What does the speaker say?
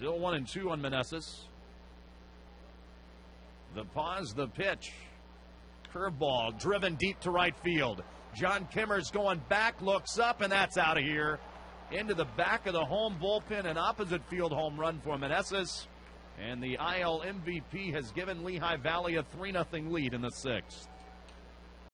Still 1-2 on Meneses. The pause, the pitch. Curveball driven deep to right field. John Kimmer's going back, looks up, and that's out of here. Into the back of the home bullpen, an opposite field home run for Meneses. And the IL MVP has given Lehigh Valley a 3-0 lead in the sixth.